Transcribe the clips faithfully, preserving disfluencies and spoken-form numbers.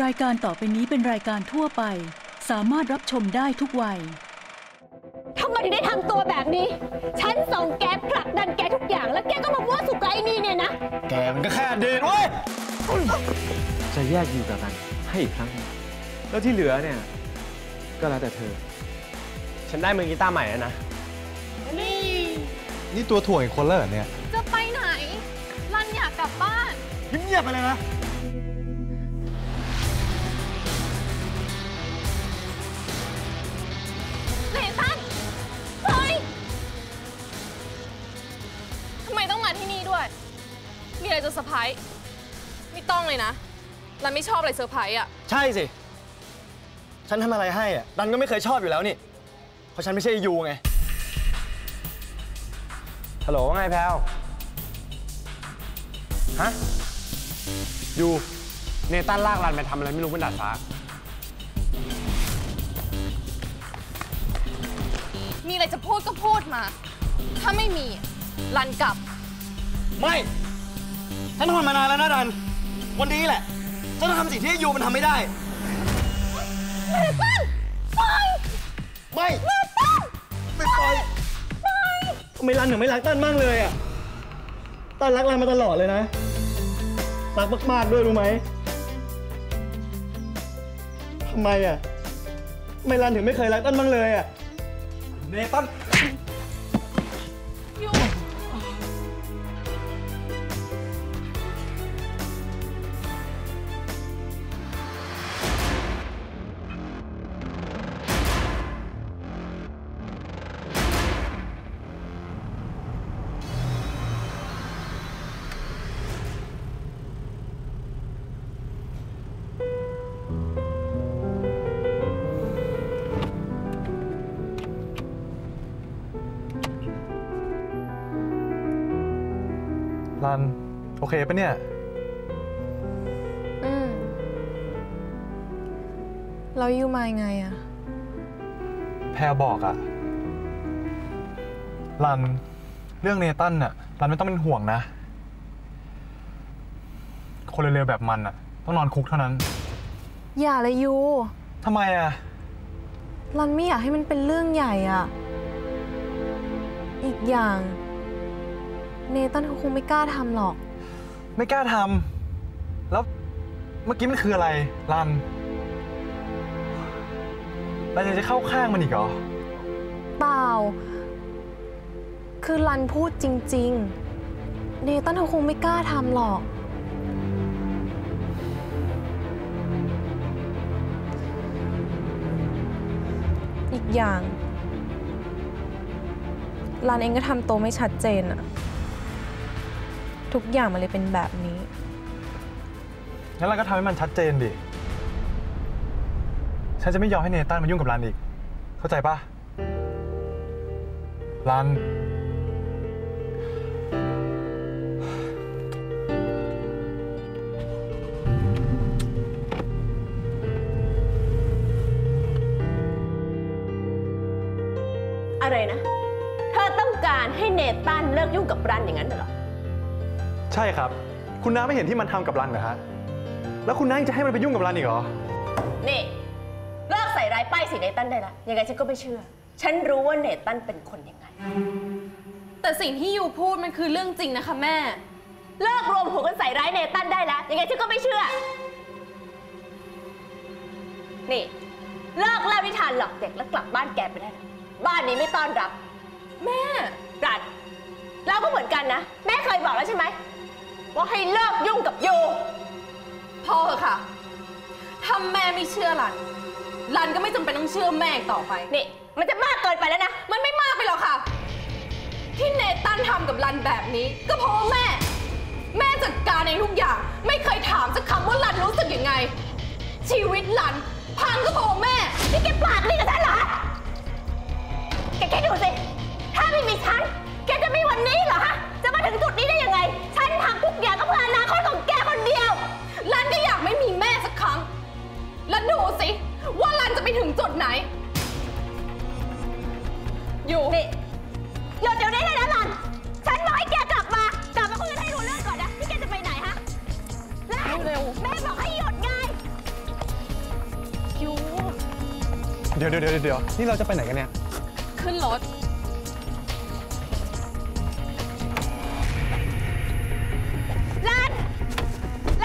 รายการต่อไปนี้เป็นรายการทั่วไปสามารถรับชมได้ทุกวัยทำไมถึงได้ทำตัวแบบนี้ฉันส่งแกผลักดันแกทุกอย่างแล้วแกก็มาว่าสุไกนี่เนี่ยนะแกมันก็แค่เดทเว้ยจะแยกอยู่กับกันให้อีกครั้งแล้วที่เหลือเนี่ยก็แล้วแต่เธอฉันได้มือกีตาร์ใหม่แล้วนะนี่นี่ตัวถ่วงอีกคนแล้วเหรอเนี่ยจะไปไหนรันอยากกลับบ้านเงียบไปเลยนะเห็นปะเฮ้ยทำไมต้องมาที่นี่ด้วยมีอะไรจะเซอร์ไพรส์ไม่ต้องเลยนะรันไม่ชอบอะไรเซอร์ไพรส์อ่ะใช่สิฉันทำอะไรให้อ่ะรันก็ไม่เคยชอบอยู่แล้วนี่เพราะฉันไม่ใช่ยูไงฮัลโหลว่าไงแพลวฮะยูเนตันลากรันไปทำอะไรไม่รู้บนดาดฟ้ามีอะไรจะพูดก็พูดมาถ้าไม่มีรันกลับไม่ฉันทนมานานแล้วนะรันวันนี้แหละฉันต้องทำสิ่งที่ยูมันทำไม่ได้เนตันไปไม่เนตันไม่ไปทำไมรันถึงไม่รักตั้นมากเลยอ่ะตั้นรักรันมาตลอดเลยนะรักมากๆด้วยรู้ไหมทำไมอ่ะไม่รันถึงไม่เคยรักตั้นบ้างเลยอ่ะเนตันรันโอเคปะเนี่ยอืมเราอยู่มาไงอะแพรบอกอะรันเรื่องเนตันอะรันไม่ต้องเป็นห่วงนะคนเร็วๆแบบมันอะต้องนอนคุกเท่านั้นอย่าเลยยูทำไมอะรันไม่อยากให้มันเป็นเรื่องใหญ่อะอีกอย่างเนตันเขาคงไม่กล้าทำหรอกไม่กล้าทำแล้วเมื่อกี้มันคืออะไรรันรันยังจะเข้าข้างมันอีกเหรอเปล่าคือรันพูดจริงๆเนตันเขาคงไม่กล้าทำหรอกอีกอย่างรันเองก็ทำตัวไม่ชัดเจนอะทุกอย่างมันเลยเป็นแบบนี้งั้นเราก็ทำให้มันชัดเจนดิฉันจะไม่ยอมให้เนตันมายุ่งกับรันอีกเข้าใจปะรันอะไรนะเธอต้องการให้เนตันเลิกยุ่งกับรันอย่างนั้นเหรอใช่ครับคุณน้าไม่เห็นที่มันทำกับรันเหรอฮะแล้วคุณน้าจะให้มันไปยุ่งกับรันอีกเหรอนี่เลิกใส่ร้ายป้ายสีเนตันได้ละยังไงฉันก็ไม่เชื่อฉันรู้ว่าเนตันเป็นคนยังไงแต่สิ่งที่ยูพูดมันคือเรื่องจริงนะคะแม่เลิกรวมหัวกันใส่ร้ายเนตันได้ละยังไงฉันก็ไม่เชื่อนี่เลิกเล่านิทานหลอกเด็กแล้วกลับบ้านแกไปได้บ้านนี้ไม่ต้อนรับแม่รันเราก็เหมือนกันนะแม่เคยบอกแล้วใช่ไหมว่าให้เลิกยุ่งกับยูพอเถอะค่ะถ้าแม่ไม่เชื่อรันรันก็ไม่จำเป็นต้องเชื่อแม่ต่อไปนี่มันจะมากเกินไปแล้วนะมันไม่มากไปหรอกค่ะที่เนตันทำกับรันแบบนี้ก็เพราะแม่แม่จัดการเองทุกอย่างไม่เคยถามสักคำว่ารันรู้สึกยังไงชีวิตรันพังก็เพราะแม่นี่แกปากนี่กับฉันเหรอแกแค่ดูสิถ้าไม่มีฉันแกจะไม่วันนี้เหรอฮะจะมาถึงจุดนี้ได้ยังไงฉันทำทุกอย่างก็เพื่ออนาคตของแกคนเดียวรันก็อยากไม่มีแม่สักครั้งแล้วดูสิว่ารันจะไปถึงจุดไหนอยู่นี่หยุดเดี๋ยวนี้เลยนะรันฉันบอกให้แกกลับมากลับมาคุยกันให้รู้เรื่องก่อนนะที่แกจะไปไหนฮะเร็วแม่บอกให้หยุดไง ดี๋ยวเดี๋ยวเดี๋ยวนี่เราจะไปไหนกันเนี่ยขึ้นรถลัน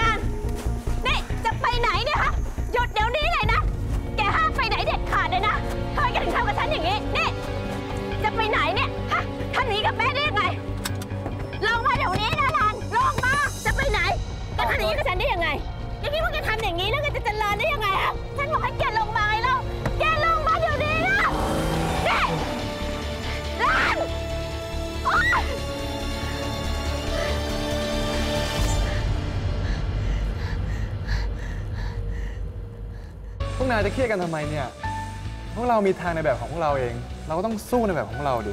ลันนี่จะไปไหนเนี่ยคะหยุดเดี๋ยวนี้เลยนะแกห้ามไปไหนเด็ดขาดเลยนะเธอจะถึงทำกับฉันอย่างนี้นี่จะไปไหนเนี่ยฮะท่านหนีกับแม่ได้ยังไงลงมาเดี๋ยวนี้นะลันลงมาจะไปไหนก็ท่านหนีกับฉันได้ยังไงยังคิดว่าแกทำอย่างนี้แล้วแกจะเจริญได้ยังไงฮะฉันบอกให้แกลงมาแล้วแกลงมาเดี๋ยวนี้นะนี่ลันโอ๊ยพวกนายจะเครียดกันทำไมเนี่ยพวกเรามีทางในแบบของพวกเราเองเราก็ต้องสู้ในแบบของเราดิ